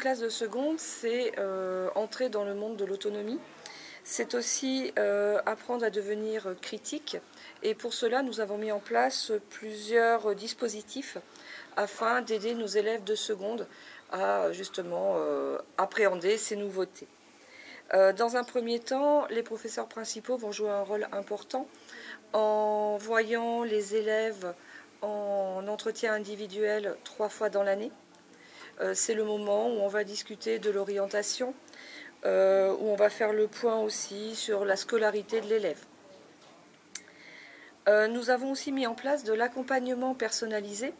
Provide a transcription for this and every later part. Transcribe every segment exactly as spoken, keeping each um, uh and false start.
classe de seconde, c'est euh, entrer dans le monde de l'autonomie. C'est aussi euh, apprendre à devenir critique. Et pour cela, nous avons mis en place plusieurs dispositifs afin d'aider nos élèves de seconde à justement euh, appréhender ces nouveautés. Euh, dans un premier temps, les professeurs principaux vont jouer un rôle important en voyant les élèves en entretien individuel trois fois dans l'année. Euh, c'est le moment où on va discuter de l'orientation, euh, où on va faire le point aussi sur la scolarité de l'élève. Euh, nous avons aussi mis en place de l'accompagnement personnalisé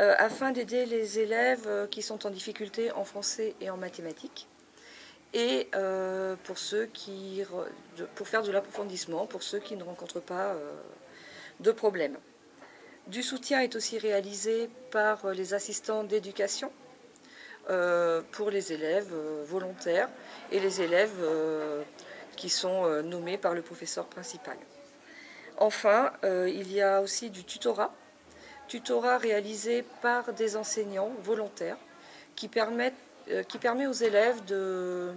euh, afin d'aider les élèves qui sont en difficulté en français et en mathématiques. Et euh, pour, ceux qui, pour faire de l'approfondissement, pour ceux qui ne rencontrent pas euh, de problème. Du soutien est aussi réalisé par les assistants d'éducation euh, pour les élèves volontaires et les élèves euh, qui sont nommés par le professeur principal. Enfin, euh, il y a aussi du tutorat, tutorat réalisé par des enseignants volontaires qui permettent qui permet aux élèves de,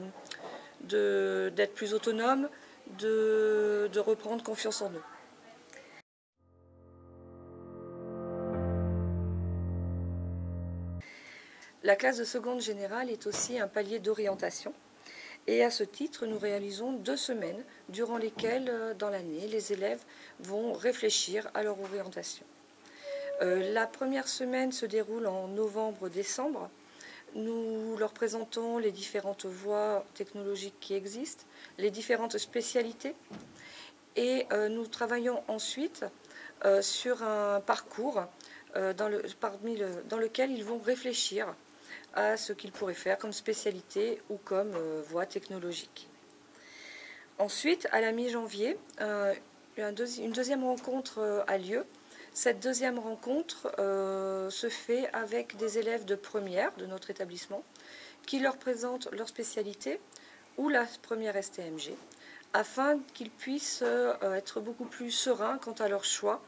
de, d'être plus autonomes, de, de reprendre confiance en eux. La classe de seconde générale est aussi un palier d'orientation. Et à ce titre, nous réalisons deux semaines durant lesquelles, dans l'année, les élèves vont réfléchir à leur orientation. Euh, la première semaine se déroule en novembre-décembre. Nous leur présentons les différentes voies technologiques qui existent, les différentes spécialités. Et euh, nous travaillons ensuite euh, sur un parcours euh, dans, le, parmi le, dans lequel ils vont réfléchir à ce qu'ils pourraient faire comme spécialité ou comme euh, voie technologique. Ensuite, à la mi-janvier, euh, un deuxi- une deuxième rencontre euh, a lieu. Cette deuxième rencontre euh, se fait avec des élèves de première de notre établissement qui leur présentent leur spécialité ou la première S T M G afin qu'ils puissent euh, être beaucoup plus sereins quant à leurs choix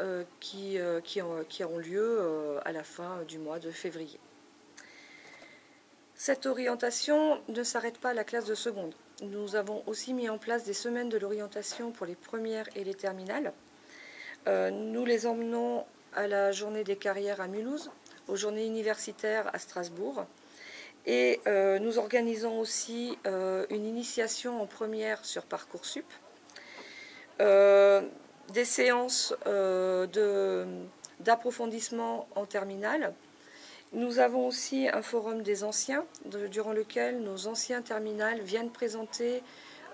euh, qui, euh, qui, ont, qui auront lieu euh, à la fin du mois de février. Cette orientation ne s'arrête pas à la classe de seconde. Nous avons aussi mis en place des semaines de l'orientation pour les premières et les terminales. Euh, nous les emmenons à la journée des carrières à Mulhouse, aux journées universitaires à Strasbourg. Et euh, nous organisons aussi euh, une initiation en première sur Parcoursup, euh, des séances euh, d'approfondissement en terminale. Nous avons aussi un forum des anciens, de, durant lequel nos anciens terminales viennent présenter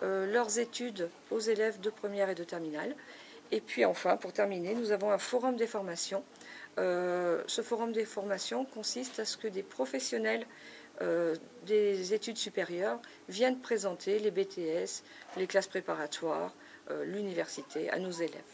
euh, leurs études aux élèves de première et de terminale. Et puis enfin, pour terminer, nous avons un forum des formations. Euh, ce forum des formations consiste à ce que des professionnels euh, des études supérieures viennent présenter les B T S, les classes préparatoires, euh, l'université à nos élèves.